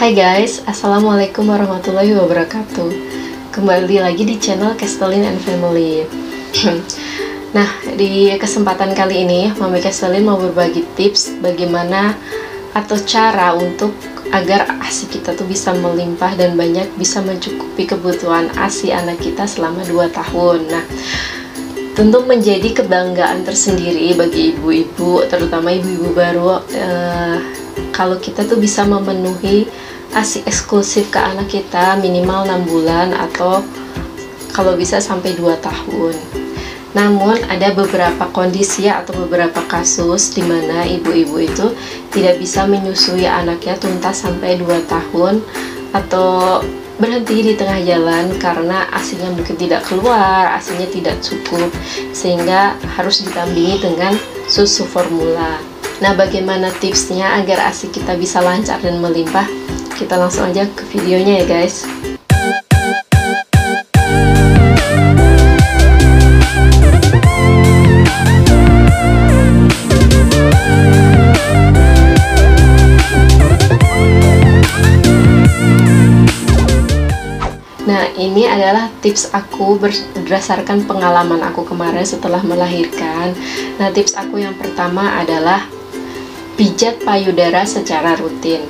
Hai guys, assalamualaikum warahmatullahi wabarakatuh. Kembali lagi di channel Castelyn and Family. Nah, di kesempatan kali ini Mami Castelyn mau berbagi tips bagaimana atau cara untuk agar ASI kita tuh bisa melimpah dan banyak, bisa mencukupi kebutuhan ASI anak kita selama 2 tahun. Nah, tentu menjadi kebanggaan tersendiri bagi ibu-ibu, terutama ibu-ibu baru, kalau kita tuh bisa memenuhi ASI eksklusif ke anak kita minimal 6 bulan atau kalau bisa sampai 2 tahun. Namun ada beberapa kondisi atau beberapa kasus di mana ibu-ibu itu tidak bisa menyusui anaknya tuntas sampai 2 tahun atau berhenti di tengah jalan karena ASInya mungkin tidak keluar, ASInya tidak cukup, sehingga harus ditambingi dengan susu formula. Nah, bagaimana tipsnya agar ASI kita bisa lancar dan melimpah? Kita langsung aja ke videonya ya guys. Nah, ini adalah tips aku berdasarkan pengalaman aku kemarin setelah melahirkan. Nah, tips aku yang pertama adalah pijat payudara secara rutin.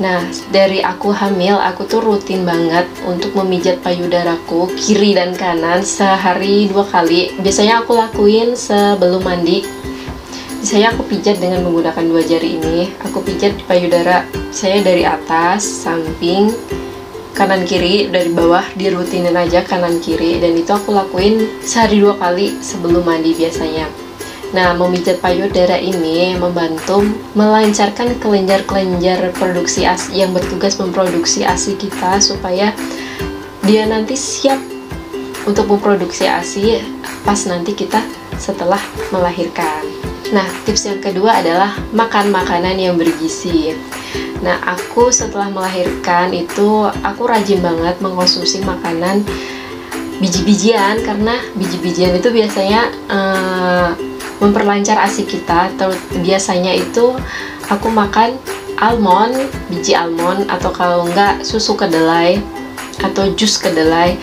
Nah, dari aku hamil, aku tuh rutin banget untuk memijat payudaraku kiri dan kanan sehari 2 kali. Biasanya aku lakuin sebelum mandi. Biasanya aku pijat dengan menggunakan 2 jari ini. Aku pijat payudara saya dari atas, samping, kanan kiri, dari bawah dirutinin aja kanan kiri, dan itu aku lakuin sehari 2 kali sebelum mandi biasanya. Nah, memijat payudara ini membantu melancarkan kelenjar-kelenjar produksi ASI yang bertugas memproduksi ASI kita supaya dia nanti siap untuk memproduksi ASI pas nanti kita setelah melahirkan. Nah, tips yang kedua adalah makan makanan yang bergizi. Nah, aku setelah melahirkan itu aku rajin banget mengkonsumsi makanan biji-bijian, karena biji-bijian itu biasanya memperlancar ASI kita. Biasanya itu aku makan almond, biji almond, atau kalau enggak susu kedelai atau jus kedelai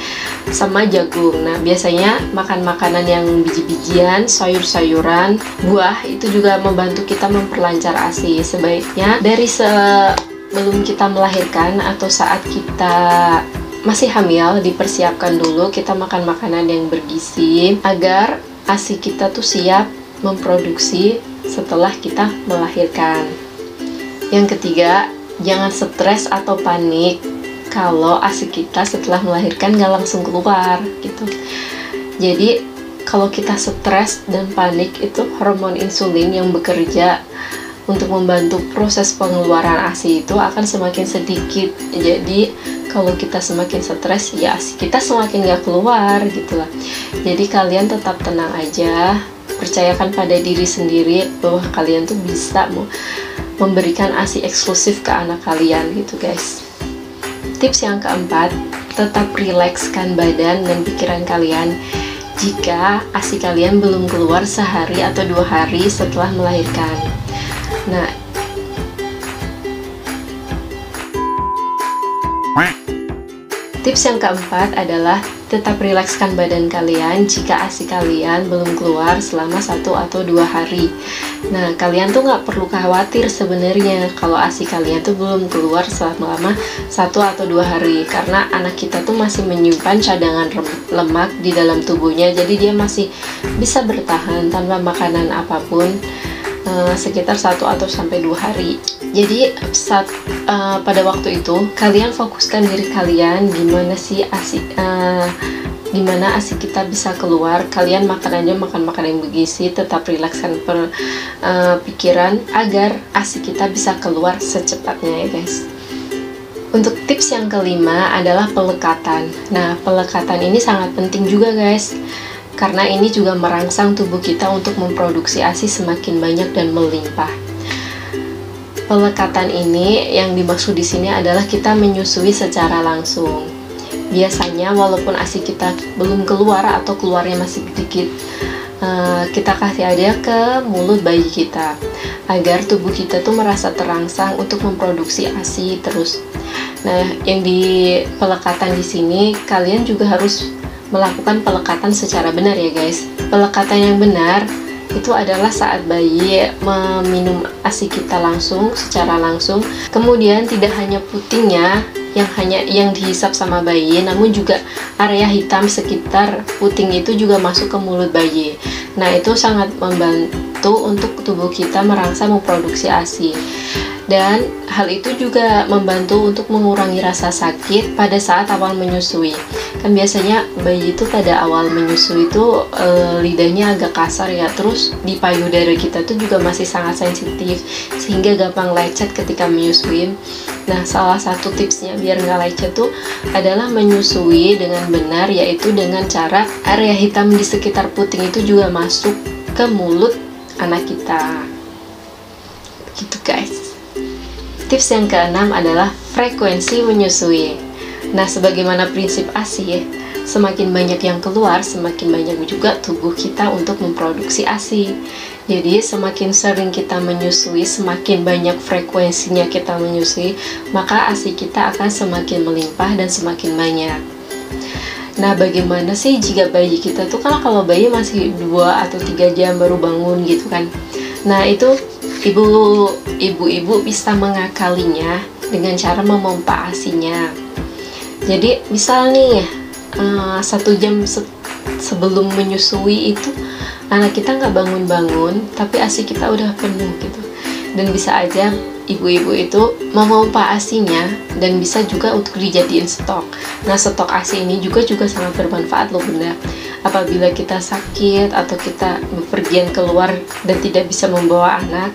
sama jagung. Nah, biasanya makan makanan yang biji-bijian, sayur-sayuran, buah itu juga membantu kita memperlancar ASI. Sebaiknya dari sebelum kita melahirkan atau saat kita masih hamil dipersiapkan dulu kita makan makanan yang bergizi agar ASI kita tuh siap memproduksi setelah kita melahirkan. Yang ketiga, jangan stres atau panik kalau ASI kita setelah melahirkan nggak langsung keluar gitu. Jadi kalau kita stres dan panik itu hormon insulin yang bekerja untuk membantu proses pengeluaran ASI itu akan semakin sedikit. Jadi kalau kita semakin stres ya ASI kita semakin nggak keluar gitulah. Jadi kalian tetap tenang aja, percayakan pada diri sendiri bahwa kalian tuh bisa memberikan ASI eksklusif ke anak kalian gitu guys. Tips yang keempat, tetap rilekskan badan dan pikiran kalian jika ASI kalian belum keluar sehari atau 2 hari setelah melahirkan. Nah, tips yang keempat adalah tetap rilekskan badan kalian jika ASI kalian belum keluar selama 1 atau 2 hari. Nah, kalian tuh nggak perlu khawatir sebenarnya kalau ASI kalian tuh belum keluar selama 1 atau 2 hari, karena anak kita tuh masih menyimpan cadangan lemak di dalam tubuhnya, jadi dia masih bisa bertahan tanpa makanan apapun sekitar 1 atau sampai 2 hari. Jadi saat pada waktu itu kalian fokuskan diri kalian gimana sih ASI, dimana ASI kita bisa keluar. Kalian makan aja makan-makan yang bergizi, tetap rilekskan pikiran agar ASI kita bisa keluar secepatnya ya guys. Untuk tips yang kelima adalah pelekatan. Nah, pelekatan ini sangat penting juga guys, karena ini juga merangsang tubuh kita untuk memproduksi ASI semakin banyak dan melimpah. Pelekatan ini yang dimaksud di sini adalah kita menyusui secara langsung. Biasanya walaupun ASI kita belum keluar atau keluarnya masih sedikit, kita kasih aja ke mulut bayi kita agar tubuh kita tuh merasa terangsang untuk memproduksi ASI terus. Nah, yang di pelekatan di sini kalian juga harus melakukan pelekatan secara benar ya guys. Pelekatan yang benar itu adalah saat bayi meminum ASI kita langsung, secara langsung. Kemudian tidak hanya putingnya yang dihisap sama bayi, namun juga area hitam sekitar puting itu juga masuk ke mulut bayi. Nah, itu sangat membantu untuk tubuh kita merangsang memproduksi ASI. Dan hal itu juga membantu untuk mengurangi rasa sakit pada saat awal menyusui. Kan biasanya bayi itu pada awal menyusui itu lidahnya agak kasar ya, terus di payudara kita tuh juga masih sangat sensitif sehingga gampang lecet ketika menyusui. Nah, salah satu tipsnya biar nggak lecet tuh adalah menyusui dengan benar, yaitu dengan cara area hitam di sekitar puting itu juga masuk ke mulut anak kita. Begitu guys. Tips yang keenam adalah frekuensi menyusui. Nah, sebagaimana prinsip ASI, semakin banyak yang keluar, semakin banyak juga tubuh kita untuk memproduksi ASI. Jadi, semakin sering kita menyusui, semakin banyak frekuensinya kita menyusui, maka ASI kita akan semakin melimpah dan semakin banyak. Nah, bagaimana sih jika bayi kita tuh, kalau bayi masih 2 atau 3 jam baru bangun gitu kan. Nah, itu ibu-ibu bisa mengakalinya dengan cara memompa ASI-nya. Jadi misal nih 1 jam sebelum menyusui itu anak kita nggak bangun-bangun, tapi ASI kita udah penuh gitu. Dan bisa aja ibu-ibu itu memompa ASI-nya dan bisa juga untuk dijadiin stok. Nah, stok ASI ini juga sangat bermanfaat loh bunda. Apabila kita sakit atau kita bepergian keluar dan tidak bisa membawa anak,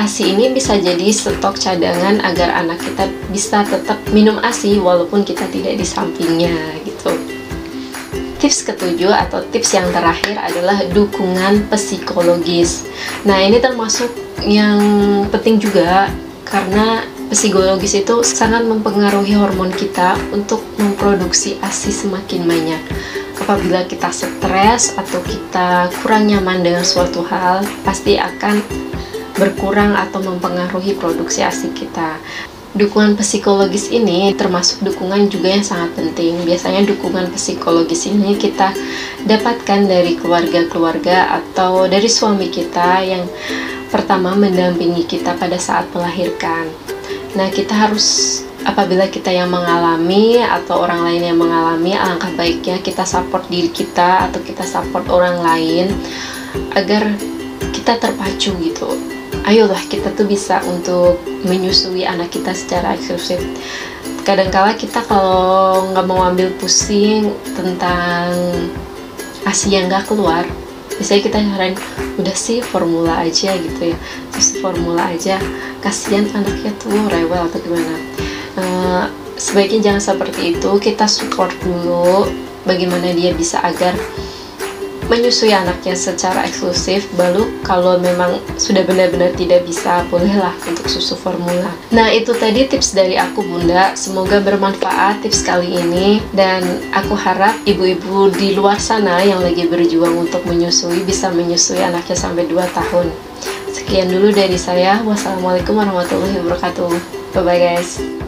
ASI ini bisa jadi stok cadangan agar anak kita bisa tetap minum ASI walaupun kita tidak di sampingnya gitu. Tips ketujuh atau tips yang terakhir adalah dukungan psikologis. Nah, ini termasuk yang penting juga karena psikologis itu sangat mempengaruhi hormon kita untuk memproduksi ASI semakin banyak. Apabila kita stres atau kita kurang nyaman dengan suatu hal, pasti akan berkurang atau mempengaruhi produksi ASI kita. Dukungan psikologis ini termasuk dukungan juga yang sangat penting. Biasanya dukungan psikologis ini kita dapatkan dari keluarga-keluarga atau dari suami kita yang pertama mendampingi kita pada saat melahirkan. Nah, kita harus, apabila kita yang mengalami atau orang lain yang mengalami, alangkah baiknya kita support diri kita atau kita support orang lain agar kita terpacu gitu. Ayolah, kita tuh bisa untuk menyusui anak kita secara eksklusif. Kadangkala kita kalau nggak mau ambil pusing tentang ASI yang nggak keluar, biasanya kita nyaranin udah sih formula aja gitu ya, terus formula aja, kasihan anaknya tuh rewel atau gimana. Sebaiknya jangan seperti itu, kita support dulu bagaimana dia bisa agar menyusui anaknya secara eksklusif, baru kalau memang sudah benar-benar tidak bisa, bolehlah untuk susu formula. Nah, itu tadi tips dari aku bunda, semoga bermanfaat tips kali ini, dan aku harap ibu-ibu di luar sana yang lagi berjuang untuk menyusui bisa menyusui anaknya sampai 2 tahun. Sekian dulu dari saya, wassalamualaikum warahmatullahi wabarakatuh, bye-bye guys.